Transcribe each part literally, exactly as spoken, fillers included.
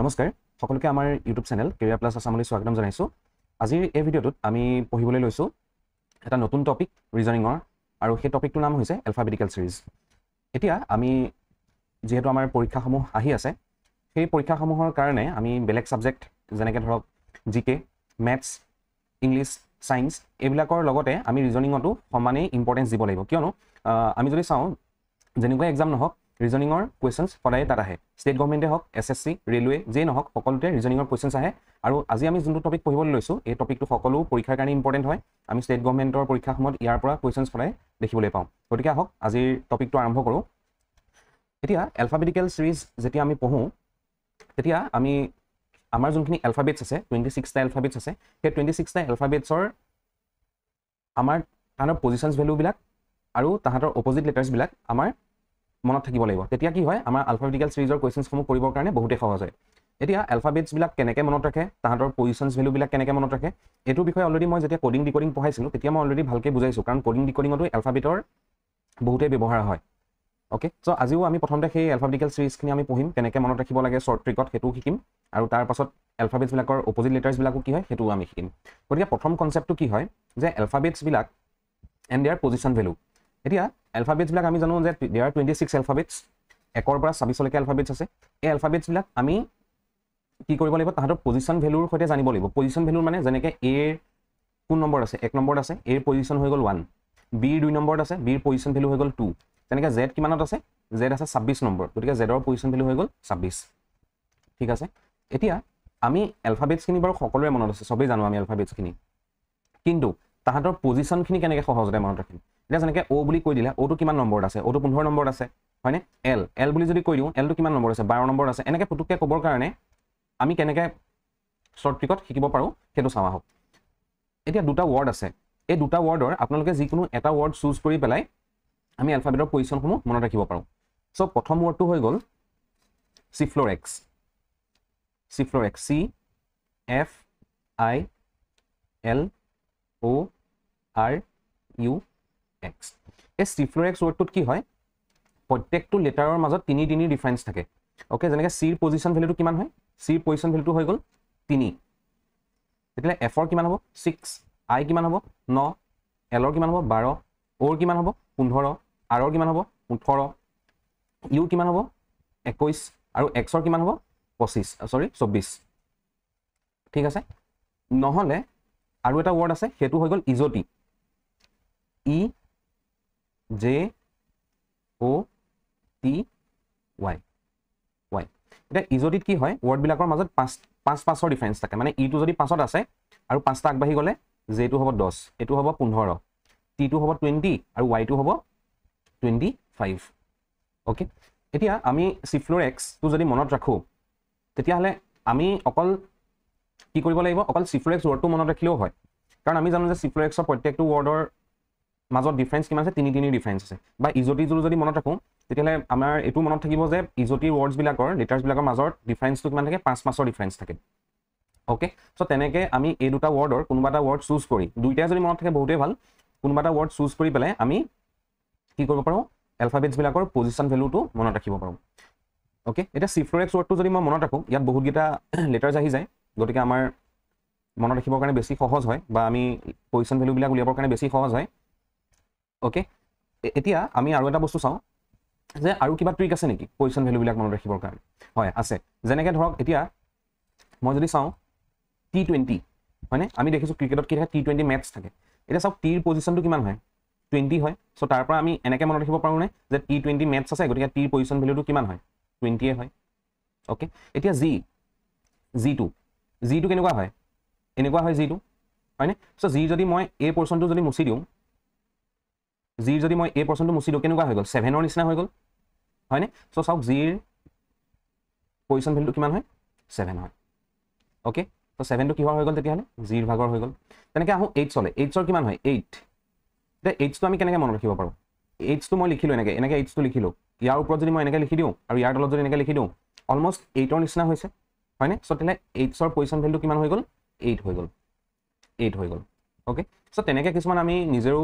Namaskar, সকলকে আমাৰ YouTube channel Career Plus Assamলৈ স্বাগতম জনাইছো। আজিৰ এই ভিডিঅটোত আমি পঢ়িবলৈ লৈছো এটা নতুন টপিক ৰিজনিং অৰ আৰু সেই টপিকটোৰ নাম হৈছে alphabetical series। এতিয়া আমি যেহেতু আমাৰ পৰীক্ষাসমূহ আহি আছে, সেই পৰীক্ষাসমূহৰ কাৰণে আমি বেলেগ সাবজেক্ট যেনেকে ধৰক G K, Maths, English, Science এইবিলাকৰ লগতে আমি ৰিজনিংটো সমানে ইম্পৰ্টেন্স দিব লাগিব। কিয়নো আমি যদি চাওঁ যেনেকৈ এক্সাম নহওক Reasoning or questions for a tarahe. State government hawk, S S C, railway, Jane Hawk, Hocolte, reasoning or questions ahe. Aru Aziam is into topic Poholosu, a topic to Hokolu, Porikakani important hoi. Ami state government or Porikahmod, Yarpora, questions for a dehulepam. Porika Hawk, Azi topic to Aram Hokoro. Etia, alphabetical series Zetiami Pohu. Etia, Ami Amazonki alphabets assay, twenty sixth alphabets assay, twenty sixth alphabets or Amar Tanner positions value black, Aru Tahatar opposite letters black, Amar. মনত থাকিব লাগিব তেতিয়া কি হয় আমাৰ alphabetical series ৰ questions সমূহ কৰিবৰ কাৰণে বহুত সহজ হয় এতিয়া alphabets বিলাক কেনেকে মনত ৰাখে তাহাতৰ positions value বিলাক কেনেকে মনত ৰাখে এটো বিষয় অলৰেডি মই যেতিয়া কোডিং ডিকোডিং পঢ়াইছিলো তেতিয়া মই অলৰেডি ভালকে বুজাইছো কাৰণ কোডিং ডিকোডিংটো alphabetৰ বহুতে ব্যৱহাৰ হয় ওকে সো আজিও আমি প্ৰথমতে সেই alphabetical series খিনি আমি পঢ়িম কেনেকে মনত ৰাখিব লাগে short trick হেতু শিকিম আৰু তাৰ পাছত alphabets বিলাকৰ opposite letters বিলাকো কি হয় হেতু আমি শিকিম গতিকে প্ৰথম কনসেপ্টটো কি হয় যে alphabets বিলাক and their position value এতিয়া alphabets black আমি জানো যে there are twenty six alphabets একৰ পৰা twenty-six লৈকে alphabets আছে এই alphabets black আমি কি কৰিব লাগিব তাহাতৰ position value হতে জানিব লাগিব position value মানে জেনেকে a কোন নম্বৰ আছে এক নম্বৰ আছে a position হৈ গল one b দুই নম্বৰত আছে b position value হৈ গল two জেনেকে z কিমানত আছে z আছে twenty-six নম্বৰ গতিকে z ৰ position value হৈ গল twenty-six ঠিক আছে এতিয়া আমি alphabets খিনি বাৰু সকলোৰে মনত আছে সবেই জানো আমি alphabets খিনি কিন্তু তাহাতৰ position খিনি কেনেকে সহজতে মনত ৰাখিম এটা জনকে O বুলি কৈ দিলা O টো কিমান নম্বৰ আছে O টো fifteen নম্বৰ আছে হয়নে L L বুলি যদি কৈ দিও L টো কিমান নম্বৰ আছে twelve নম্বৰ আছে এনেকে পুটুককে কবৰ কাৰণে আমি কেনেকে শৰ্ট ট্ৰিকত শিকিব পাৰো সেইটো চাওয়া হওক এতিয়া দুটা ওয়াৰ্ড আছে এই দুটা ওয়াৰ্ডৰ আপোনালোকে যিকোনো এটা ওয়াৰ্ড চুজ কৰি পেলাই আমি অ্যালফাবেটৰ পজিশন সমূহ মনত ৰাখিব পাৰো সো প্ৰথম ওয়ার্ডটো হৈ গল Ciphlorex Ciphlorex C F I L O R U X. Yes, Ciphlorex word to hoy. Protect to letter or mazot tini tini difference thake. Okay, janake C position value to kiman hoy. C position value to hoy gol tini. Etile F or kiman hobo six, I kiman hobo nine, L or kiman hobo twelve, O kiman hobo fifteen, R or kiman hobo eighteen, U kiman hobo twenty-one aru X or kiman hobo twenty-five. Sorry, twenty-four. Thik ase. Nohole aru eta word ase hetu hoy gol Izoti. E J O T Y Y এটা ইজোটিত কি হয় word বিলাকৰ মাজত পাঁচ পাঁচ পাঁচৰ difference থাকে মানে ই টু যদি পাঁচত আছে আৰু পাঁচটা আগবাঢ়ি গলে জে টু হ'ব ten এটু হ'ব fifteen টি টু হ'ব twenty আৰু y টু হ'ব twenty-five ওকে এতিয়া আমি Ciphlorex টু যদি মনত ৰাখো তেতিয়া হলে আমি অকল কি কৰিব লাগিব অকল Ciphlorex ওয়াৰ্ডটো মনত ৰাখিলেও হয় কাৰণ আমি জানো যে Ciphlorex প্ৰত্যেকটো ওয়াৰ্ডৰ মাজৰ ডিফাৰেন্স কিমান আছে tini tini ডিফাৰেন্স আছে বা ইজোটি জুল যদি মনত ৰাখো তেতিয়ালে আমাৰ এটু মনত থাকিব যে ইজোটি ওয়াৰ্ডস বিলাকৰ লেটাৰস বিলাকৰ মাজৰ ডিফাৰেন্স টু কিমান থাকে five মাসৰ ডিফাৰেন্স থাকে ওকে সো তেনেকে আমি এই দুটা ওয়াৰ্ডৰ কোনবাটা ওয়াৰ্ড চুজ কৰি দুইটা যদি মনত থাকে বহুতে ভাল কোনবাটা ওয়াৰ্ড চুজ কৰি পেলাই আমি কি কৰিব পাৰো অ্যালফাবেটস বিলাকৰ পজিশন ভ্যালু টু মনত ৰাখিব পাৰো ওকে এটা Ciphlorex ওয়াৰ্ড টু যদি মই মনত ৰাখো ইয়াত বহুত গিটা লেটাৰস আহি যায় গতিকে আমাৰ মনত ৰাখিবৰ কাৰণে বেছি সহজ হয় বা আমি পজিশন ভ্যালু বিলাক উলিয়াবৰ কাৰণে বেছি সহজ হয় ओके এতিয়া আমি আৰু এটা বস্তু চাও যে আৰু কিবা ট্ৰিক আছে নেকি পজিশন ভ্যালু বিলাক মনত ৰাখিবৰ কাৰণে হয় আছে জেনেকে ধৰক এতিয়া মই যদি চাও T twenty মানে আমি দেখিছো ক্ৰিকেটত কি থাকে T twenty ম্যাচ থাকে এটা সব টিৰ পজিশনটো কিমান হয় twenty হয় সো তাৰ পৰা আমি এনেকে মনত ৰাখিব পাৰো নে যে T twenty ম্যাচ আছে গতিকে টিৰ পজিশন ভ্যালুটো কিমান হয় twenty এ হয় ওকে এতিয়া G G two G two কেনেকুৱা হয় এনেকুৱা হয় G two হয়নে সো G যদি মই A পজিশনটো যদি মুছি দিও G যদি মই a percent মুছি দিও কেনেকুৱা হৈ গল seven ৰ নিচিনা হৈ গল হয়নে সো সব G ৰ পজিশন ভ্যালু কিমান হয় seven হয় ওকে তো seven টো কি হৈ গল তেতিয়া হলে G ৰ ভাগৰ হৈ গল তেনেকে আহো h চলে h ৰ কিমান হয় eight তে h টো আমি কেনেকে মনত ৰাখিব পাৰো h টো মই লিখিলো এনেকে এনেকে h টো লিখিলো ইয়াৰ ওপৰত যদি মই এনেকে লিখি দিও আৰু ইয়াৰ তলত যদি এনেকে লিখি দিও অলমোস্ট eight ৰ নিচিনা হৈছে হয়নে সো তেলে h ৰ পজিশন ভ্যালু কিমান হৈ গল eight হৈ গল eight হৈ গল ওকে সো তেনেকে কিছুমান আমি নিজেও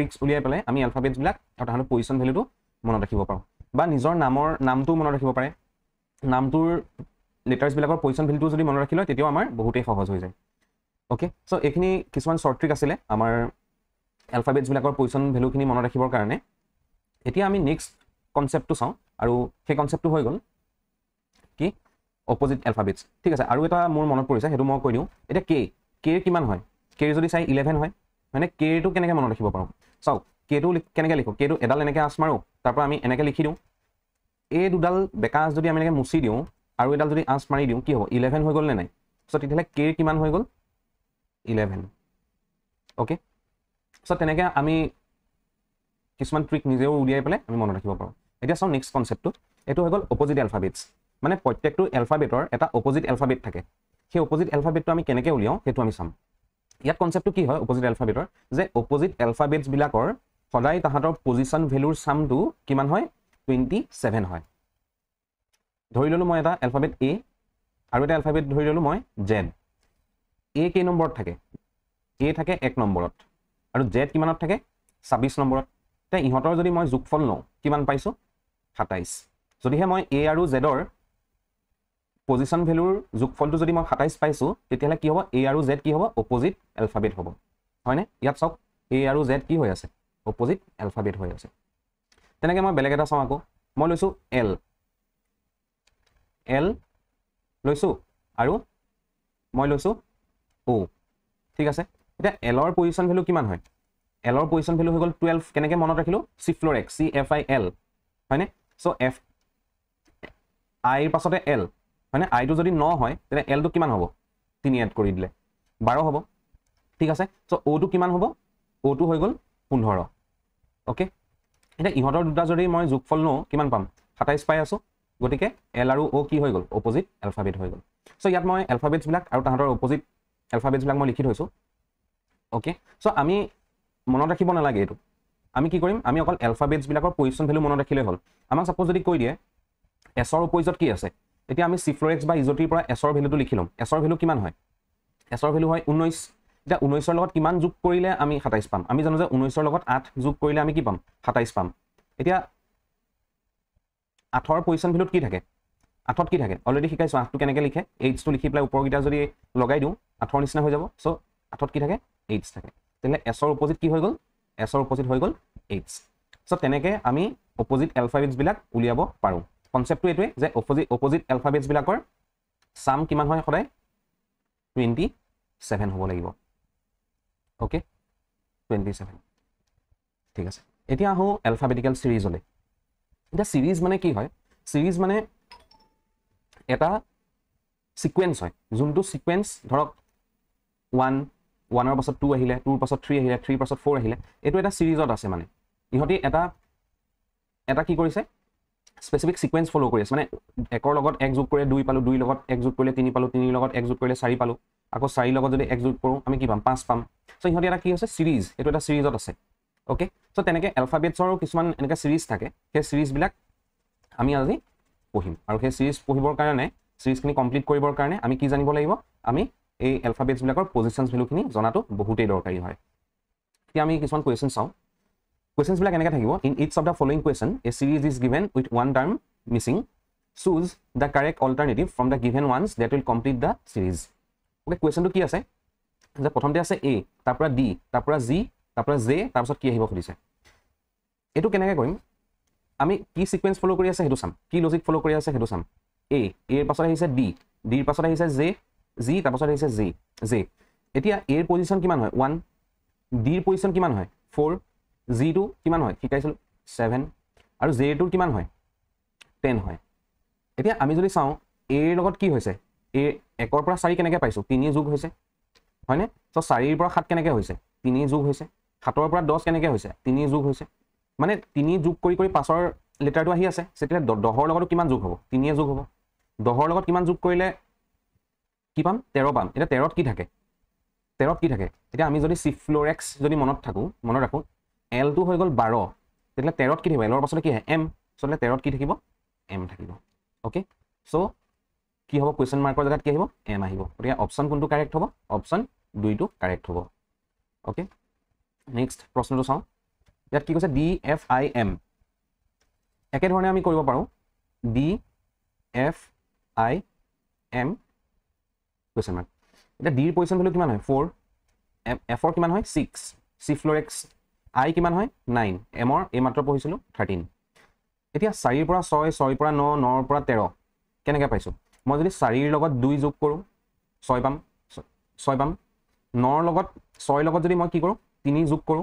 ট্রিক্স উলিয়াই পেলাই আমি অ্যালফাবেটস বিলাক আৰু তাহানৰ পজিশন ভ্যালুটো মনত ৰাখিব পাৰো বা নিজৰ নামৰ নামটো মনত ৰাখিব পাৰে নামটোৰ letters bilakor position value tu jodi mon rakhilo tetio amar bohutei sohoj hoi jay. Okay, so ekhini kiswan short trick asile amar alphabets bilakor position value khini mon rakhibor karone. Etia ami next concept tu sau aru he concept tu hoi gol ki opposite alphabets. Thik ase aru eta mor monot porise hetu mo koi diu eta k k kiman hoy k jodi sai eleven hoy mane k tu keneke mon rakhibo paru sau k tu keneke likho k tu edal eneke as maru tarpor ami eneke likhi diu ए दुडाल बेकास जदि आमी मुसी दिउ आरो एडाल जदि आंस मारि दिउ कि हो eleven होय गल नै सो तिथले के किमान होय गल eleven ओके सो तनेके आमी किसमान ट्रिक निजेओ उडियाय पले आमी मन राखिबो पारो एटा सो नेक्स्ट कन्सेप्ट टु एटु होय गल अपोजिट अल्फाबेट्स माने प्रत्येकटु अल्फाबेटर एटा अपोजिट अल्फाबेट थाके हे अपोजिट अल्फाबेट तो आमी केनेके उलियाउ हेतु आमी साम यात कन्सेप्ट टु कि होय अपोजिट अल्फाबेटर जे अपोजिट अल्फाबेट्स बिलाकर सदाय ताहातर पोजीशन भेलुर साम टु किमान होय twenty-seven হয় ধৰি ললো মই এটা অ্যালফাবেট A আৰু এটা অ্যালফাবেট ধৰি ললো মই Z A কে নম্বৰ থাকে A থাকে one নম্বৰত আৰু Z কিমানত থাকে twenty-six নম্বৰত তে ইহতৰ যদি মই যোগফল লও কিমান পাইছো twenty-seven যদিহে মই A আৰু Z ৰ পজিশন ভ্যালুৰ যোগফলটো যদি মই twenty-seven পাইছো তেতিয়ালে কি হ'ব A আৰু Z কি হ'ব অপোজিট অ্যালফাবেট হ'ব হয়নে ইয়াত চাওক A আৰু Z কি হৈ আছে অপোজিট অ্যালফাবেট হৈ আছে तनेके মই बेलेगेटा समाको মই লৈছো l l লৈছো আৰু মই লৈছো o ঠিক আছে এটা l ৰ পজিশন ভ্যালু কিমান হয় l ৰ পজিশন ভ্যালু হৈ গল twelve কেনেকে মনত ৰাখিলো c floor x c f i l হয়নে সো f i ৰ পাছতে l হয়নে i টো যদি nine হয় তেনে l টো কিমান হ'ব three এড কৰি দিলে twelve হ'ব ঠিক আছে সো o টো কিমান হ'ব o টো হৈ গল fifteen ओके এটা ইহতৰ দুটা যদি মই যোগফল নো কিমান পাম twenty-seven পাই আছো গটিকে l আৰু o কি হৈ গল অপোজিট অ্যালফাবেট হৈ গল সো ইয়াত মই অ্যালফাবেটস বিলাক আৰু তাহাতৰ অপোজিট অ্যালফাবেটস বিলাক মই লিখি থৈছো ওকে সো আমি মনত ৰাখিব না লাগে এটো আমি কি কৰিম আমি অকল অ্যালফাবেটস বিলাকৰ পজিশন ভ্যালু মনত ৰাখিলে হল আমাক সাপোজ যদি কৈ দিয়ে s ৰ অপোজিট কি আছে এতিয়া আমি c floor x বা ইজটিৰ পৰা s ৰ ভ্যালুটো লিখি লম s ৰ ভ্যালু কিমান হয় s ৰ ভ্যালু হয় nineteen এটা nineteen ৰ লগত কিমান যোগ কৰিলে আমি twenty-seven পাম আমি জানো যে nineteen ৰ লগত eight যোগ কৰিলে আমি কি পাম twenty-seven পাম এতিয়া eight ৰ পজিশন ভ্যালুত কি থাকে eight ত কি থাকে অলৰেডি শিকাইছো eight টো কেনেকে লিখে h টো লিখি প্লাই ওপৰ গিটা যদি লগাই দিও eight ৰ নিচিনা হৈ যাব সো eight ত কি থাকে h থাকে তেনে s ৰ অপোজিট কি হৈ গল s ৰ অপোজিট হৈ গল h সো তেনেকে আমি অপোজিট অ্যালফাবেটস বিলাক উলিয়াব পাৰো কনসেপ্টটো এটোৱে যে অপোজিট অপোজিট অ্যালফাবেটস বিলাকৰ সাম কিমান হয় সদায় twenty-seven হ'ব লাগিব ओके twenty-seven ठीक আছে এতিয়া হো অ্যালফাবেটিক্যাল সিরিজ হলে এটা সিরিজ মানে কি হয় সিরিজ মানে এটা সিকোয়েন্স হয় যোনটো সিকোয়েন্স ধৰক one one ৰ পাছত two আহিলে two ৰ পাছত three আহিলে three ৰ পাছত four আহিলে এটো এটা সিৰিজত আছে মানে ইহতি এটা এটা কি কৰিছে স্পেসিফিক সিকোয়েন্স ফলো কৰি আছে মানে একৰ লগত এক যোগ কৰি two পালো two লগত এক যোগ কৰিলে three পালো three লগত এক যোগ কৰিলে four পালো আকৌ four লগত যদি এক যোগ কৰো আমি কি পাম five পাম সো ইহতি এটা কি হৈছে সিরিজ এটো এটা সিরিজত আছে ওকে সো তেনেকে অ্যালফাবেটছৰ কিমান এনেকা সিৰিজ থাকে সেই সিৰিজ বিলাক আমি আজি পঢ়িম আৰু সেই সিৰিজ পঢ়িবৰ কাৰণে সিৰিজখিনি কমপ্লিট কৰিবৰ কাৰণে আমি কি জানিব লাগিব আমি এই অ্যালফাবেটছ বিলাকৰ পজিশনস ভ্যালুখিনি জনাটো বহুতই দৰকাৰী হয় এতিয়া আমি কিছুমান কোৱেশ্চন চাও কোৱেশ্চনস বিলাক এনেকা থাকিব in each of the following question a series is given with one term missing choose the correct alternative from the given ones that will complete the series okay কোৱেশ্চনটো কি আছে যে প্ৰথমতে আছে a তাৰপৰা d তাৰপৰা g তাৰপৰা j তাৰপিছত কি আহিব খুলিছে এটো কেনেকে কৰিম আমি কি সিকোয়েন্স ফলো কৰি আছে হেতু সাম কি লজিক ফলো কৰি আছে হেতু সাম a a এৰ পাছত আহিছে d d এৰ পাছত আহিছে j g তাৰপাছত আহিছে j j এতিয়া a এর পজিশন কিমান হয় one d এর পজিশন কিমান হয় four g টু কিমান হয় শিকাইছিল seven আৰু j টু কিমান হয় ten হয় এতিয়া আমি যদি চাও a এর লগত কি হৈছে a একৰ পৰা four কেনেকে পাইছো three যোগ হৈছে হয়নে সো four পৰা seven কেনেকে হৈছে three যোগ হৈছে seven পৰা ten কেনেকে হৈছে three যোগ হৈছে মানে three যোগ কৰি কৰি five ৰ লেটাৰটো আহি আছে সেতিলে ten ৰ লগত কিমান যোগ হ'ব three যোগ হ'ব ten ৰ লগত কিমান যোগ কৰিলে কি পাম thirteen পাম এটা thirteen ত কি থাকে thirteen ত কি থাকে এটা আমি যদি c floor x যদি মনত থাকো মনত ৰাখো l টো হৈ গল twelve তেলে thirteen ত কি থাকিব l ৰ পাছতে কি হয় m সো তেলে thirteen ত কি থাকিব m থাকিব ওকে সো কি হ'ব কোৱেশ্চন মাৰ্কৰ জায়গাত কি আহিব m আহিব এতিয়া অপচন কোনটো কাৰেক্ট হ'ব অপচন দুই টু কারেক্ট হবো ओके नेक्स्ट प्रश्नটো চাও ইয়াত কি কৈছে d f i m একে ধৰণে আমি কৰিব পাৰো d f i m question mark এটা d এর পজিশন ভ্যালু কিমান হয় four f এর কিমান হয় six c floor x i কিমান হয় nine m এর এই মাত্র পহিছিল thirteen এতিয়া four পৰা six six পৰা nine nine পৰা thirteen কেনেকে পাইছো মই যদি four এৰ লগত two যোগ কৰো six পাম six পাম nine এৰ লগত six লগত যদি মই কি কৰো three যোগ কৰো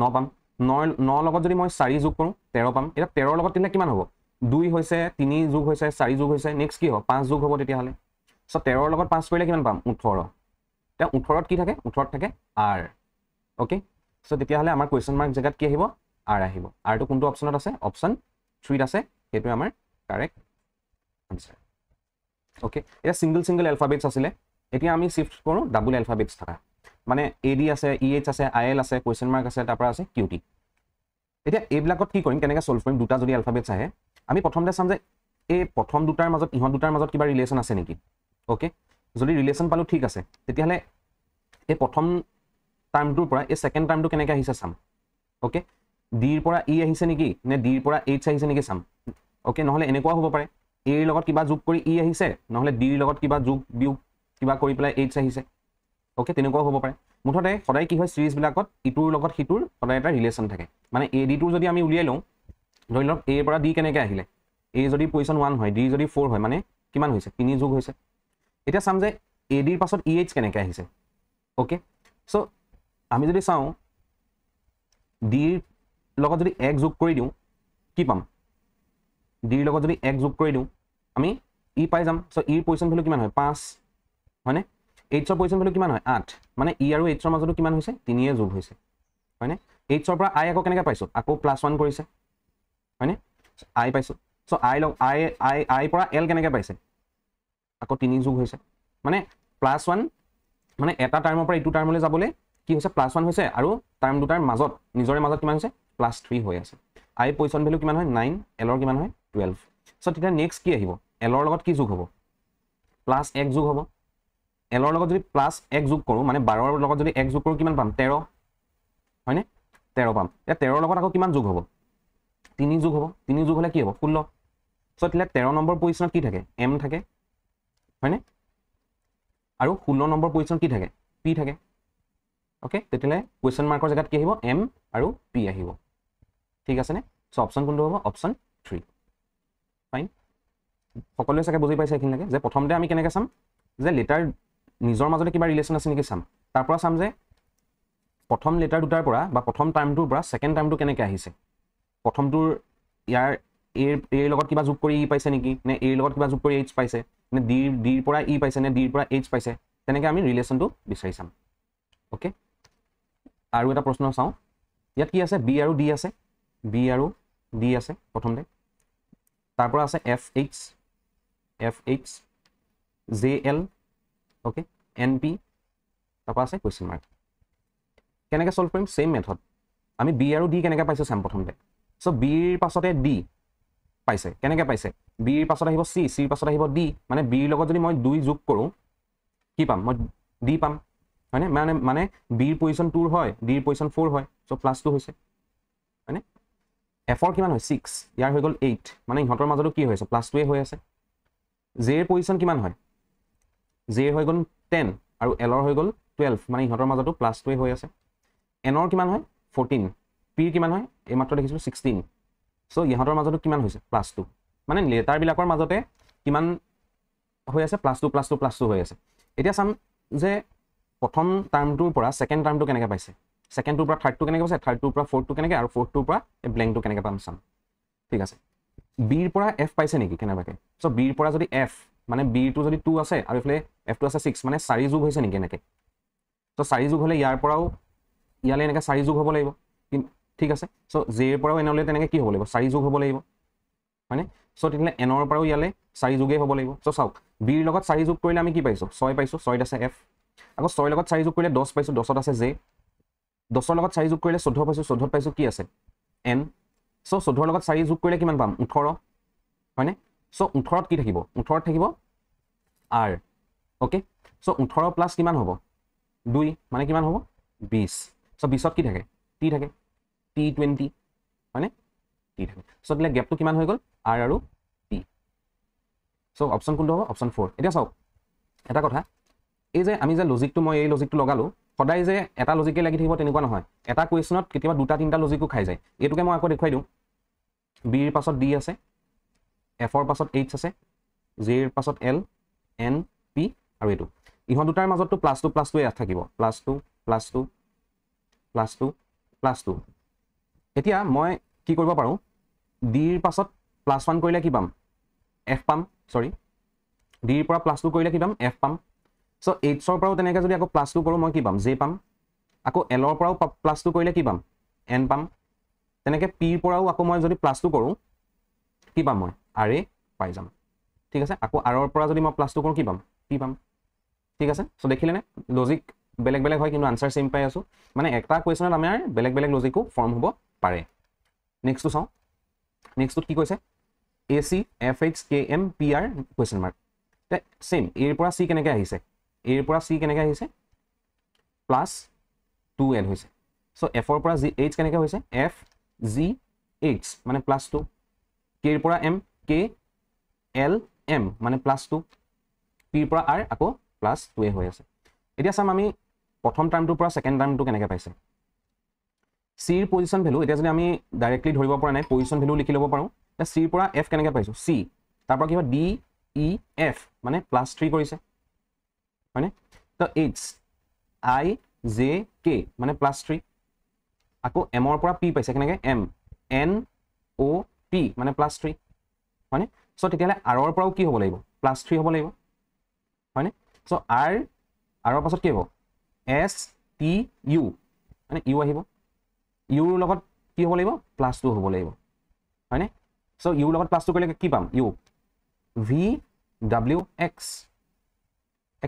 nine পাম nine nine লগত যদি মই four যোগ কৰো thirteen পাম এটা thirteen লগত তিনটা কিমান হ'ব two হইছে three যোগ হইছে four যোগ হইছে নেক্সট কি হ'ব five যোগ হ'ব তেতিয়া হলে সো thirteen লগত five কৰিলে কিমান পাম eighteen তা eighteen কি থাকে eighteen থাকে r ওকে সো তেতিয়া হলে আমাৰ কোয়েশ্চন মার্ক জায়গাত কি আহিব r আহিব r টো কোনটো অপশনত আছে অপশন three ত আছে সেইটো আমাৰ কাৰেক্ট আনসাৰ ওকে এটা সিঙ্গেল সিঙ্গেল অ্যালফাবেটস আছিলে এতিয়া আমি শিফট কৰো ডাবল অ্যালফাবেটস থাকা মানে ad আছে eh আছে il আছে কোয়েশ্চন মার্ক আছে তারপর আছে qt এতিয়া এইবিলাকত কি কৰিম কেনেকৈ সলভ কৰিম দুটা যদি অ্যালফাবেটস আহে আমি প্ৰথমতে সামজে এই প্ৰথম দুটাৰ মাজত ইহন দুটাৰ মাজত কিবা ৰিলেশন আছে নেকি ओके যদি ৰিলেশন পালো ঠিক আছে তেতিয়ালে এই প্ৰথম টাৰ্মটোৰ পৰা এই সেকেন্ড টাৰ্মটো কেনেকৈ আহিছে সাম ओके d ৰ পৰা e আহিছে নেকি নে d ৰ পৰা h আহিছে নেকি সাম ओके নহলে এনেকুৱা হ'ব পাৰে a ৰ লগত কিবা যোগ কৰি e আহিছে নহলে d ৰ লগত কিবা যোগ বিয়োগ কিবা কৰি পেলাই h আহিছে ओके তেনেকুৱা হ'ব পাৰে মুঠতে সদায় কি হয় সিৰিজ বিলাকত ইটোৰ লগত হিটোৰ সদায় এটা ৰিলেশন থাকে মানে a d টোৰ যদি আমি উলিয়াই লওঁ ধৰি লওক a ৰ পৰা d কেনেকৈ আহিলে a যদি পজিশন one হয় d যদি four হয় মানে কিমান হৈছে three যোগ হৈছে এটা समझे ad এর পাছত eh কেনেকৈ আহিছে ওকে সো আমি যদি চাও d এর লগত যদি x যোগ কৰি দিও কি পাম d এৰ লগত যদি x যোগ কৰি দিও আমি e পাই যাম সো e এর পজিশন ভ্যালু কিমান হয় five হয়নে h এর পজিশন ভ্যালু কিমান হয় eight মানে e আৰু h এর মাজতো কিমান হৈছে three এ যোগ হৈছে হয়নে h এর পৰা i আকৌ কেনেকৈ পাইছো আকৌ plus one কৰিছে হয়নে i পাইছো সো i লগ i i i পৰা l কেনেকৈ পাইছে আকৌ three যোগ হৈছে মানে plus one মানে এটা টাৰ্মৰ পৰা ইটো টাৰ্মলৈ যাবলে কি হৈছে plus one হৈছে আৰু টাৰ্ম দুটাৰ মাজত নিজৰে মাজত কিমান হৈছে plus three হৈ আছে i পজিশন ভ্যালু কিমান হয় nine l ৰ কিমান হয় twelve সো তেতিয়া নেক্সট কি আহিব l ৰ লগত কি যোগ হ'ব plus one যোগ হ'ব l ৰ লগত যদি plus one যোগ কৰো মানে twelve ৰ লগত যদি x যোগ কৰো কিমান পাম thirteen হয়নে thirteen পাম এ thirteen ৰ লগত আকৌ কিমান যোগ হ'ব three যোগ হ'ব three যোগ হলে কি হ'ব sixteen সো তেতিয়া thirteen নম্বৰ পজিশনত কি থাকে m থাকে হয়নে আৰু sixteen নম্বৰ পজিশন কি থাকে p থাকে ওকে তেতিয়ালে কোয়েশ্চন মাৰ্কৰ জায়গাত কি আহিব m আৰু p আহিব ঠিক আছে নে সো অপশন কোনটো হ'ব অপশন three ফাইন সকলোৱে সাকে বুজি পাইছে কিনে লাগে যে প্ৰথমতে আমি কেনেকৈ চাম যে লেটাৰ নিজৰ মাজতে কিবা ৰিলেশন আছে নেকি চাম তাৰ পৰা চাম যে প্ৰথম লেটাৰ দুটাৰ পৰা বা প্ৰথম টাৰ্মটোৰ পৰা সেকেন্ড টাৰ্মটো কেনেকৈ আহিছে প্ৰথমটোৰ ইয়াৰ a এৰ লগত কিবা যোগ কৰি e পাইছে নেকি নে a এৰ লগত কিবা যোগ কৰি h পাইছে ने d d পৰা e পাইছে নে d পৰা h পাইছে তেনেকৈ আমি ৰিলেশনটো বিচাৰিছাম ওকে আৰু এটা প্ৰশ্ন চাও ইয়াত কি আছে b আৰু d আছে b আৰু d আছে প্ৰথমতে তাৰ পৰা আছে f h f h j l okay n p তাৰ পৰা আছে কোৱেশ্চন মাৰ্ক কেনেকৈ সলভ কৰিম সেম মেথড আমি b আৰু d কেনেকৈ পাইছো চাম প্ৰথমতে সো b এর পাছতে d পাইছে কেনেকৈ পাইছে b এর পাছত আহিব c c এর পাছত আহিব d মানে b এর লগত যদি মই two যোগ কৰো কি পাম মই d পাম হয়নে মানে মানে b এর পজিশন two হয় d এর পজিশন four হয় সো plus two হৈছে হয়নে f এর কিমান হয় six ইয়াৰ হৈ গল eight মানে ইহঁতৰ মাজতো কি হৈছে plus two এ হৈ আছে j এৰ পজিশন কিমান হয় j হৈ গল ten আৰু l হৈ গল twelve মানে ইহঁতৰ মাজতো plus two এ হৈ আছে n এৰ কিমান হয় fourteen p এৰ কিমান হয় এই মাত্ৰ দেখিছো sixteen সো ইহঁতৰ মাজতো কিমান হৈছে plus two মানে লেটাৰ বিলাকৰ মাজতে কিমান হৈ আছে plus two plus two plus two হৈ আছে এতিয়া সাম যে প্ৰথম টাৰ্মটোৰ পৰা সেকেন্ড টাৰ্মটো কেনেকৈ পাইছে সেকেন্ডটোৰ পৰা থাৰ্ডটো কেনেকৈ পাইছে থাৰ্ডটোৰ পৰা ফোৰ্থটো কেনেকৈ আৰু ফোৰ্থটোৰ পৰা ব্ল্যাঙ্কটো কেনেকৈ পাম সাম ঠিক আছে b ৰ পৰা f পাইছে নেকি কেনেবাকে সো b ৰ পৰা যদি f মানে b টো যদি two আছে আৰু ইফালে f টো আছে six মানে four যোগ হৈছে নেকি এনেকৈ তো four যোগ হলে ইয়াৰ পৰাও ইয়ালে এনেকৈ four যোগ হ'ব লাগিব ঠিক আছে সো j ৰ পৰাও এনেলৈ তেনেকৈ কি হ'ব লাগিব four যোগ হ'ব লাগিব মানে সো তেতিয়ালে n ৰ পৰাও ইয়ালে four যোগে হ'ব লাগিব সো চাওক b ৰ লগত four যোগ কৰিলে আমি কি পাইছো six পাইছো six ত আছে f আকৌ six ৰ লগত four যোগ কৰিলে ten পাইছো ten ত আছে j ten ৰ লগত four যোগ কৰিলে fourteen পাইছো fourteen ত পাইছো কি আছে n সো fourteen ৰ লগত four যোগ কৰিলে কিমান পাম eighteen হয়নে সো eighteen ত কি থাকিব eighteen ত থাকিব r okay so eighteen plus কিমান হ'ব two মানে কিমান হ'ব twenty সো twenty ত কি থাকে t থাকে t twenty হয়নে t থাকে সো তেতিয়ালে গ্যাপটো কিমান হৈ গল r আৰু p So option কোনটো হ'ব option four এটা চাও এটা কথা এই যে আমি যে লজিকটো মই এই লজিকটো লগালো সদাই যে এটা লজিকে লাগি থাকিব তেনকুৱা নহয় এটা কোৱেশ্চনত কিবা দুটা তিনটা লজিকো খাই যায় এটুকে মই আকৌ দেখাই দিম b এর পাছত d আছে f এর পাছত h আছে j এর পাছত l n p আৰু এটো ইহন দুটাৰ মাজতটো +2 +2 এ থাকিব +2 +2 +2 +2 এতিয়া মই কি কৰিব পাৰো d এৰ পাছত +1 কৰিলে কি পাম f পাম sorry d এৰ পৰা +2 কৰিলে কি পাম f পাম সো h এৰ পৰাও তেনেকৈ যদি আকৌ +2 কৰো মই কি পাম j পাম আকৌ l এৰ পৰাও +2 কৰিলে কি পাম n পাম তেনেকৈ p এৰ পৰাও আকৌ মই যদি +2 কৰো কি পাম মই r এ পাই যাম ঠিক আছে আকৌ r এর পৰা যদি মই +2 কৰো কি পাম p পাম ঠিক আছে সো দেখিলেনে লজিক বেলেগ বেলেগ হয় কিন্তু আনসার সেম পাই আছো মানে একটা কোয়েশ্চনত আমি বেলেগ বেলেগ লজিকো ফর্ম হ'ব পাৰে নেক্সট টু চাও নেক্সট টু কি কৈছে AC, FH, KM, PR, question mark. Same, A er pora C keneke ahise. A er pora C keneke ahise? Plus two L hoise. So, F er pora H keneke hoise? F, Z, H, mane plus two. K er pora M, K, L, M, mane plus two. P er pora R, ako plus two A hoise. Etia sam ami prothom term tu pora second term tu keneke paise. C er position value, etia jodi ami directly dhoribo pora nai, position value likhi lobo paro. C পৰা F কেনেকে পাইছো C তাৰপৰ কি হয় D E F মানে +3 কৰিছে মানে তো H I J K মানে +3 আকো M ৰ পৰা P পাইছে কেনেকে M N O P মানে +3 মানে সো তেতিয়ালে R ৰ পৰাও কি হ'ব লাগিব +3 হ'ব লাগিব মানে সো R R ৰ পাছত কি হ'ব S T U মানে U আহিব U ৰ লগত কি হ'ব লাগিব +2 হ'ব লাগিব মানে So, U লগত plus two কৰিলে কি পাম U V W X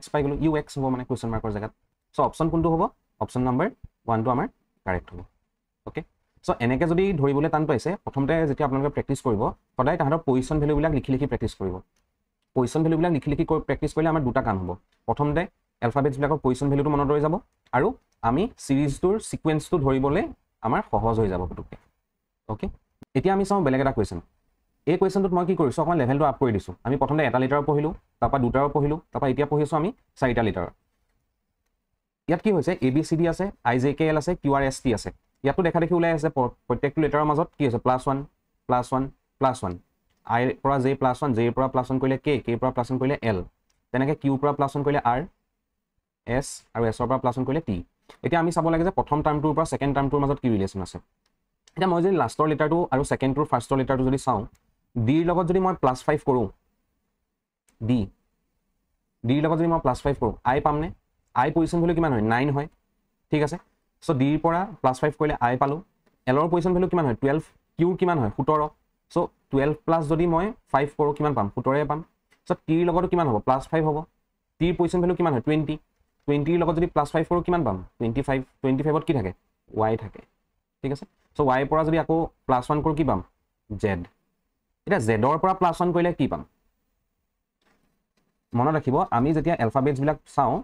X পাই গলো U X হ'ব মানে কোশ্চেন মাৰ্কৰ জায়গাত সো অপচন কোনটো হ'ব অপচন নাম্বাৰ 1 টো আমাৰ কাৰেক্ট হ'ব ওকে সো এনেকে যদি ধৰিবলৈ টান পাইছে প্ৰথমতে যেতিয়া আপোনালোকে প্ৰেক্টিস কৰিব সদায় তাহাঁতৰ পজিশন ভ্যালু বিলাক লিখি লিখি প্ৰেক্টিস কৰিব পজিশন ভ্যালু বিলাক লিখি লিখি প্ৰেক্টিস কৰিলে আমাৰ দুটা কাম হ'ব প্ৰথমতে এলফাবেট বিলাকৰ পজিশন ভ্যালুটো মনত ৰৈ যাব আৰু আমি সিৰিজটোৰ সিকোয়েন্সটো ধৰিবলৈ আমাৰ সহজ হৈ যাব পুটুককে ওকে এতিয়া আমি চাও বেলেগ এটা কোৱেশ্চন এই কোয়েশ্চনটোত মই কি কৰিছো অকমান লেভেলটো আপ কৰি দিছো আমি প্ৰথমতে এটা লিটাৰ পঢ়িলো তাপা দুটাৰ পঢ়িলো তাপা এতিয়া পঢ়িছো আমি চাৰিটা লিটাৰ ইয়াত কি হৈছে এ বি সি ডি আছে আই জে কে এল আছে কিউ আৰ এছ টি আছে ইয়াতো দেখা দেখি উলাই আছে প্ৰত্যেকটো লিটাৰৰ মাজত কি আছে +1 +1 +1 আই ৰ পৰা জে +1 জে ৰ পৰা +1 কৰিলে কে কে ৰ পৰা +1 কৰিলে এল তেনেকৈ কিউ ৰ পৰা +1 কৰিলে আৰ এছ আৰু এছ ৰ পৰা +1 কৰিলে টি এতিয়া আমি চাব লাগে যে প্ৰথম টাৰ্মটোৰ পৰা সেকেন্ড টাৰ্মটোৰ মাজত কি ৰিলেচন আছে এতিয়া মই যে লাষ্টৰ লিটাৰটো আৰু সেকেন্ডটোৰ ফাৰ্ষ্টৰ লিটাৰটো যদি চাওঁ d এৰ লগত যদি মই +5 কৰো d d এৰ লগত যদি মই +5 কৰো i পাম নে i পজিশন ভ্যালু কিমান হয় nine হয় ঠিক আছে সো d এর পৰা +5 কইলে i পালো l এর পজিশন ভ্যালু কিমান হয় twelve q কিমান হয় seventeen সো twelve প্লাস যদি মই five কৰো কিমান পাম seventeen এ পাম সো t এর লগত কিমান হ'ব +5 হ'ব t এর পজিশন ভ্যালু কিমান হয় twenty twenty এর লগত যদি +5 কৰো কিমান পাম twenty-five twenty-five ত কি থাকে y থাকে ঠিক আছে সো y এর পৰা যদি আকৌ +1 কৰো কি পাম z এটা z এৰ পৰা +1 কইলে কি পাম মন ৰাখিব আমি যেতিয়া অ্যালফাবেটস বিলাক চাও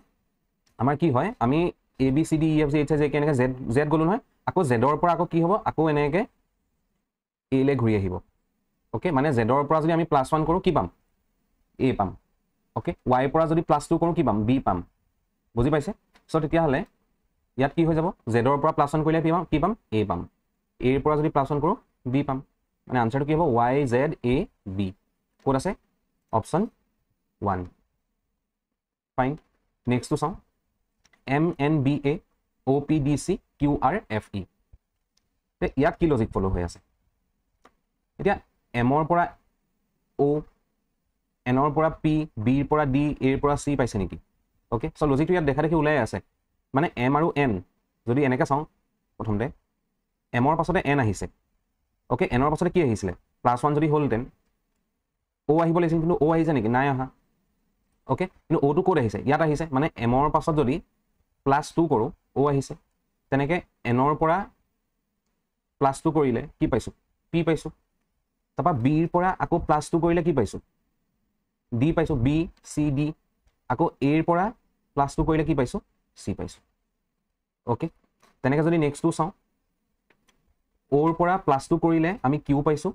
আমাৰ কি হয় আমি a b c d e f g h i j k এনেকৈ z z গলো নহয় আকৌ z এর পৰা আকৌ কি হ'ব আকৌ এনেকৈ a লে ঘূৰি আহিব ওকে মানে z এৰ পৰা যদি আমি +1 কৰো কি পাম a পাম ওকে y পৰা যদি +2 কৰো কি পাম b পাম বুজি পাইছে সো তেতিয়া হলে ইয়াত কি হৈ যাব z এর পৰা +1 কইলে কি পাম কি পাম a পাম a এৰ পৰা যদি +1 কৰো b পাম মানে আনসার কি হবে y z a b code আছে option 1 fine next two some m n b a o p d c q r f e তে ইয়াত কি লজিক ফলো হৈ আছে এতিয়া m ৰ পৰা o n ৰ পৰা p b ৰ পৰা d a ৰ পৰা c পাইছে নেকি ওকে সো লজিকটো ইয়াত দেখা দেখি উলাই আছে মানে m আৰু n যদি এনেকা চাও প্ৰথমতে m ৰ পাছতে n আহিছে ওকে n এর পাছতে কি আহিছিল +1 যদি হল দেন o আহিব লাগিছিল কিন্তু o আহিছে নেকি নাই আহা ওকে কিন্তু o টু কোড আহিছে ইয়াত আহিছে মানে m এর পাছত যদি +2 কৰো o আহিছে তেনেকৈ n এৰ পৰা +2 কৰিলে কি পাইছো p পাইছো তাপা b এৰ পৰা আকৌ +2 কৰিলে কি পাইছো d পাইছো b c d আকৌ a এৰ পৰা +2 কৰিলে কি পাইছো c পাইছো ওকে তেনেকৈ যদি নেক্সট টু চাও O ৰ পৰা +2 কৰিলে আমি Q পাইছো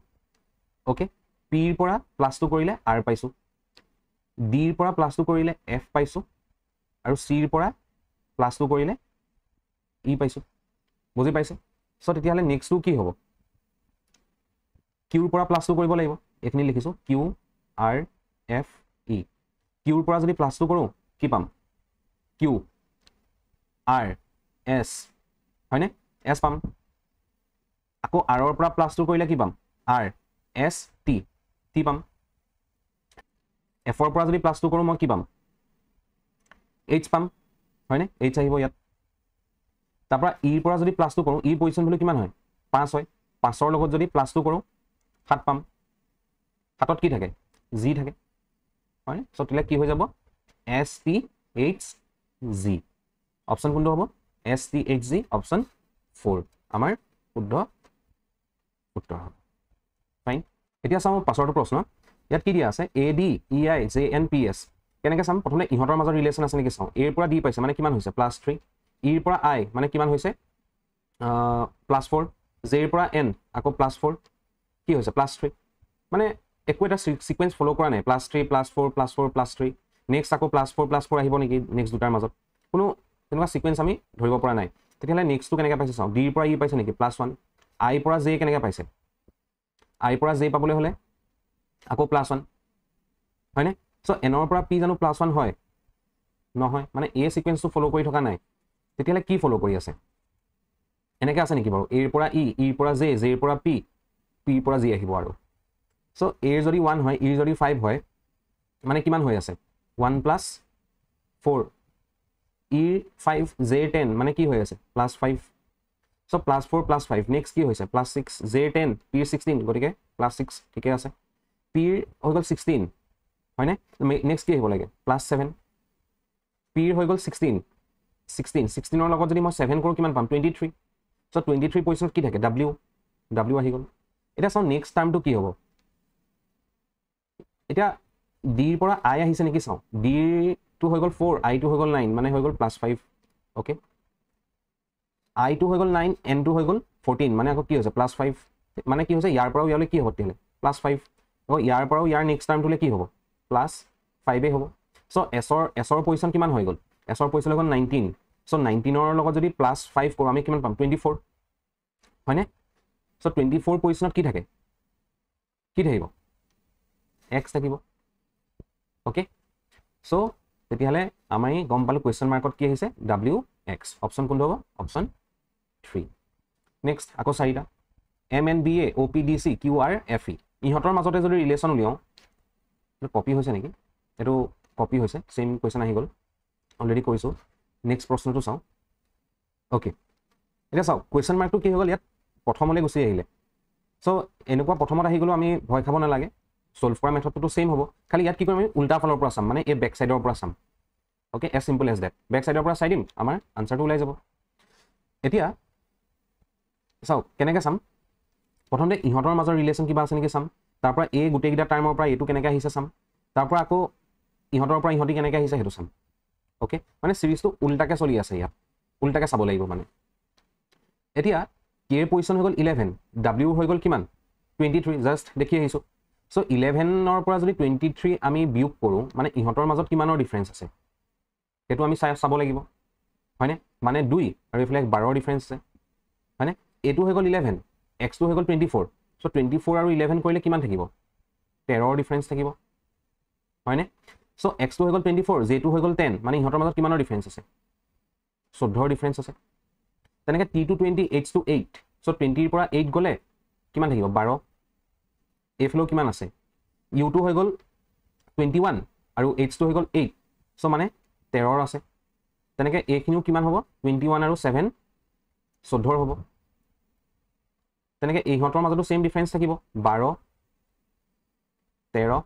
ওকে P ৰ পৰা +2 কৰিলে R পাইছো D পৰা plus two কৰিলে F পাইছো আৰু C পৰা plus two কৰিলে E পাইছো বুজি পাইছো সো তেতিয়ালে নেক্সট টু কি হ'ব Q পৰা plus two কৰিব লাগিব এখনি লিখিছো Q R F E Q পৰা যদি plus two কৰো কি পাম Q R S হয়নে S পাম আকৌ R পৰা plus two কৰিলে কি পাম R S T T পাম F পৰা যদি plus two কৰো মই কি পাম H পাম হয়নে H আহিব ইয়াত তাৰপৰ E পৰা যদি plus two কৰো E পজিশন ভ্যালু কিমান হয় five হয় five ৰ লগত যদি plus two কৰো seven পাম সাতত কি থাকে G থাকে হয়নে সবটিলা কি হৈ যাব S T H G option কোনটো হ'ব S T H G option four আমাৰ শুদ্ধ উত্তৰ হ'ব ফাইন এতিয়া সামো পাছৰটো প্ৰশ্ন ইয়াত কি দিয়া আছে A D E I J N P S কেনেকে সাম প্ৰথমে ইহঁতৰ মাজৰ ৰিলেশন আছে নেকি চাও A ৰ পৰা D পাইছে মানে কিমান হৈছে plus three E ৰ পৰা I মানে কিমান হৈছে আ plus four J ৰ পৰা N আকৌ plus four কি হৈছে plus three মানে একোটা সিকোয়েন্স ফলো কৰা নাই plus three plus four plus four plus three next আকৌ plus four plus four আহিব নেকি নেক্সট দুটাৰ মাজত কোনো তেনেকুৱা সিকোয়েন্স আমি ধৰিব পৰা নাই তেতিয়ালে নেক্সট টু কেনেকে পাইছে চাও D ৰ পৰা E পাইছে নেকি plus one I পৰা J কেনেকে পাইছে I পৰা J পাবলৈ হলে আকৌ plus one হয়নে সো N ৰ পৰা P জানো plus one হয় নহয় মানে এই সিকোয়েন্সটো ফলো কৰি থকা নাই তেতিয়ালে কি ফলো কৰি আছে এনেকে আছে নেকি বাৰু A ৰ পৰা E E পৰা J J ৰ পৰা P P পৰা J আহিব আৰু সো A ৰ যদি one হয় E ৰ যদি five হয় মানে কিমান হৈ আছে one plus four E five J ten মানে কি হৈ আছে plus five so plus four plus five next কি হৈছে plus six J ten P sixteen গটিকে plus six ঠিকে আছে P হৈ গল sixteen হয়নে নেক্সট কি হ'ব লাগে plus seven P হৈ গল sixteen sixteen sixteen ৰ লগত যদি মই seven কৰো কিমান পাম twenty-three সো twenty-three পজিশন কি থাকে w w আহি গল এটা চাও নেক্সট টার্মটো কি হ'ব এটা d ৰ পৰা i আহিছে নেকি চাও d টু হৈ গল four i টু হৈ গল nine মানে হৈ গল plus five okay i to হৈ গল nine n টু হৈ গল fourteen মানে আকৌ কি হৈছে plus five মানে কি হৈছে ইয়াৰ পৰা ইয়ালৈ কি হ'ব তেলে plus five আৰু ইয়াৰ পৰা ইয়াৰ নেক্সট টার্মটোলে কি হ'ব plus five এ হ'ব সো s ৰ s ৰ পজিশন কিমান হৈ গল S ৰ পইচা লগত nineteen সো nineteen ৰ লগত যদি plus five কৰো আমি কিমান পাম twenty-four হয়নে সো twenty-four পজিশনত কি থাকে কি থাকিব x থাকিব ওকে সো তেতিয়ালে আমি গম পালো কোয়েশ্চন মার্কত কি আহিছে w x অপশন কোন হ'ব অপশন three নেক্সট আকৌ চাইডা m n b a o p d c q r f e ইহঁতৰ মাজতে যদি ৰিলেশন উলিয়াও কপি হৈছে নেকি এটো কপি হৈছে সেম কোয়েশ্চন আহি গল already কৈছো নেক্সট প্ৰশ্নটো চাও ওকে এটা চাও কোৱেশ্চন মাৰ্কটো কি হৈ গল ইয়াত প্ৰথমলৈ গুছি আহিলে সো এনেকুৱা প্ৰথমত আহি গলো আমি ভয় খাব না লাগে সলভ কৰা মেথডটো সেম হ'ব খালি ইয়াত কি কৰিম আমি উল্টা ফালৰ পৰা চাম মানে এই ব্যাক সাইডৰ পৰা চাম okay as simple as that back সাইডৰ পৰা চাইদিম আমাৰ আনসাৰটো ওলাই যাব এতিয়া চাও কেনেকে চাম প্ৰথমতে ইহঁতৰ মাজৰ ৰিলেশন কিবা আছে নেকি চাম তাৰ পৰা এই গুটেইটা টাইমৰ পৰা এটো কেনেকে আহিছে চাম তাৰ পৰা আকৌ ইহঁতৰ পৰা ইহঁতি কেনেকে আহিছে হেতু চাম ओके माने सीरीज तो उल्टाকে চলি আছে ইয়া উল্টাকে চাব লাগিব মানে এতিয়া k এর পজিশন হৈ গল eleven w হৈ গল কিমান twenty-three জাস্ট দেখি আহিছো সো eleven ৰ পৰা যদি twenty-three আমি বিয়োগ কৰো মানে ইহঁতৰ মাজত কিমানৰ ডিফাৰেন্স আছে এটো আমি চাব লাগিব হয়নে মানে two আৰু ইফালে twelve ৰ ডিফারেন্স আছে হয়নে এটো হৈ গল eleven x টো হৈ গল twenty-four সো twenty-four আৰু eleven কৰিলে কিমান থাকিব thirteen ৰ ডিফারেন্স থাকিব হয়নে সো x টু হৈ গল twenty-four j টু হৈ গল ten মানে ইহঁতৰ মাজত কিমানৰ ডিফারেন্স আছে fourteen ডিফারেন্স আছে তেনেকে t to twenty h to eight so twenty ৰ পৰা eight গলে কিমান থাকিব twelve f লো কিমান আছে u টু হৈ গল twenty-one আৰু h টু হৈ গল eight সো মানে thirteen ৰ আছে তেনেকে a কিনো কিমান হ'ব twenty-one আৰু seven fourteen হ'ব তেনেকে ইহঁতৰ মাজতো সেম ডিফাৰেন্স থাকিব twelve thirteen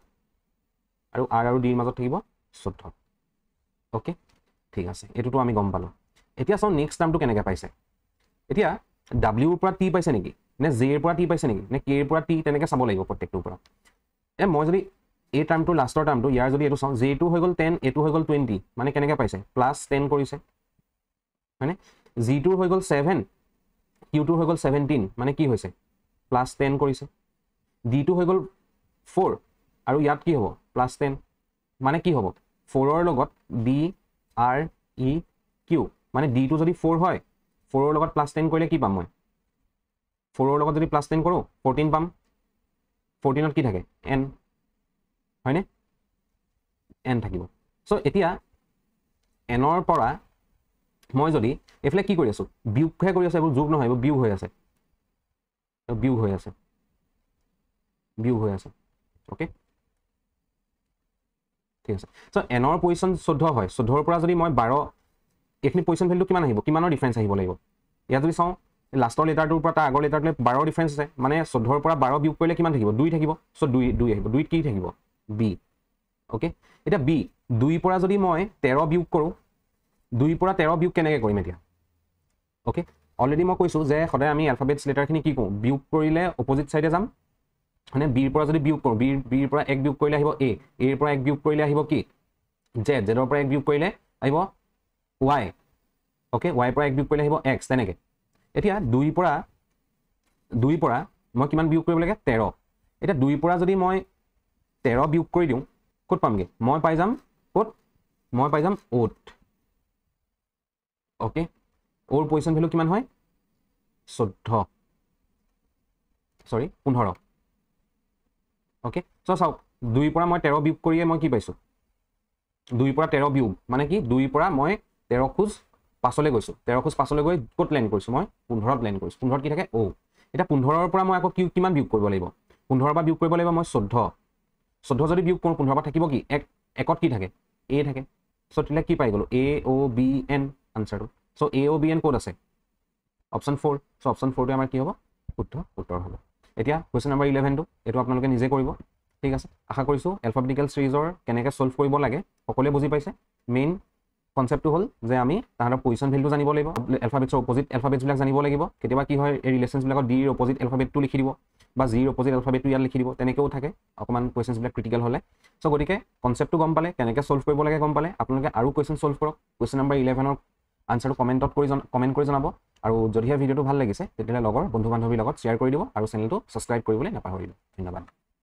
আৰু r আৰু d ৰ মাজত থাকিব fourteen ওকে ঠিক আছে এটোটো আমি গম পালো এতিয়া চাও নেক্সট টার্মটো কেনেকে পাইছে এতিয়া w ৰ পৰা t পাইছে নেকি নে j ৰ পৰা t পাইছে নেকি নে k ৰ পৰা t তেনেকে চাব লাগিব প্ৰত্যেকটোৰ পৰা এ মই যদি এই টাৰ্মটো লাষ্টৰ টাৰ্মটো ইয়াৰ যদি এটো চাও j টু হৈ গল ten এটো হৈ গল twenty মানে কেনেকে পাইছে plus ten কৰিছে মানে g টু হৈ গল seven q টু হৈ গল seventeen মানে কি হৈছে plus ten কৰিছে d টু হৈ গল four আৰু ইয়াত কি হ'ব plus ten माने की होबो four और लोगोत D R E Q माने D टू जोड़ी four होय four और लोगोत plus ten कोइले की पाम मोय four और लोगोत जोड़ी plus ten करो fourteen पाम fourteen और की थाके n होय ने n थाकिबो सो एतिया n और परा মই যদি এফলে কি কৰি আছো বিয়োগ হে কৰি আছে আৰু যোগ নহয় বিয়োগ হৈ আছে বিয়োগ হৈ আছে বিয়োগ হৈ আছে ওকে ঠিক আছে সো n ৰ পজিশন fourteen হয় fourteen ৰ পৰা যদি মই twelve এখনি পজিশন ভ্যালু কিমান আহিব কিমানৰ ডিফাৰেন্স আহিব লাগিব ইয়া যদি চাও লাষ্টৰ লেটাৰটোৰ পৰা আগৰ লেটাৰটোলে twelve ডিফাৰেন্স আছে মানে fourteen ৰ পৰা twelve বিয়োগ কৰিলে কিমান থাকিব two থাকিব সো two two আহিব two কি থাকিব b ওকে এটা b two পৰা যদি মই thirteen বিয়োগ কৰো দুই পৰা thirteen বিয়োগ কেনেকে কৰিম এতিয়া ওকে অলৰেডি মই কৈছো যে খদাই আমি অ্যালফাবেটস লেটাৰখিনি কি কৰো বিয়োগ কৰিলে অপজিট সাইডে যাম মানে b পৰা যদি বিয়োগ কৰো b b পৰা এক বিয়োগ কৰিলে আহিব a a পৰা এক বিয়োগ কৰিলে আহিব কি z z পৰা এক বিয়োগ কৰিলে আহিব y ওকে y পৰা এক বিয়োগ কৰিলে আহিব x তেনেকে এতিয়া দুই পৰা দুই পৰা মই কিমান বিয়োগ কৰিব লাগে thirteen এটা দুই পৰা যদি মই thirteen বিয়োগ কৰি দিও কত পামগে মই পাই যাম কত মই পাই যাম eight ओके और पोजीशन ভ্যালু কিমান হয় fourteen sorry fifteen okay so চাও two পৰা মই thirteen বিয়োগ কৰিয়ে মই কি পাইছো two পৰা thirteen বিয়োগ মানে কি two পৰা মই thirteen খুজ পাছলে গৈছো thirteen খুজ পাছলে গৈ কোট লেন কৰিছো মই fifteen লেন কৰিছো fifteen কি থাকে ও এটা fifteen পৰা মই আকৌ কি কিমান বিয়োগ কৰিব লাগিব fifteen পৰা বিয়োগ কৰিব লাগিব মই fourteen fourteen যদি বিয়োগ কৰো fifteen পৰা থাকিব কি এক একত কি থাকে a থাকে সো তিলা কি পাই গলো a o b n answer so A O B N code আছে option four so option four টো আমাৰ কি হ'ব উত্তৰ উত্তৰ হ'ব এতিয়া क्वेश्चन नंबर eleven টো এটো আপোনালোকে নিজে কৰিব ঠিক আছে আশা কৰিছো অ্যালফাবেটিক্যাল সিৰিজৰ কেনেকে সলভ কৰিব লাগে সকলোৱে বুজি পাইছে মেইন কনসেপ্টটো হ'ল যে আমি তাহাৰৰ পজিশন ভ্যালু জানিব লাগিব অ্যালফাবেটছৰ অপজিট অ্যালফাবেটছ বিলাক জানিব লাগিব কেতিয়াবা কি হয় এই ৰিলেশনছ বিলাকৰ ডি ৰ অপজিট অ্যালফাবেট টু লিখি দিব বা জি ৰ অপজিট অ্যালফাবেট টু ইয়াৰ লিখি দিব তেনেকেও থাকে অকমান क्वेश्चनছ বিলাক ক্ৰিটিক্যাল হ'লে সো গটিকে কনসেপ্টটো গম পালে কেনেকে সলভ কৰিব লাগে গম পালে আপোনালোকে আৰু क्वेश्चन সলভ কৰক क्वेश्चन नंबर eleven ৰ आंसर कमेंट डॉट करी कमेंट करी जनाबो और जदिया भिडियो तो ভাল লাগিছে তেতিয়া লগৰ বন্ধু বান্ধৱী লগত শেয়াৰ কৰি দিব আৰু চেনেলটো সাবস্ক্ৰাইব কৰিবলৈ নাপাহৰিব ধন্যবাদ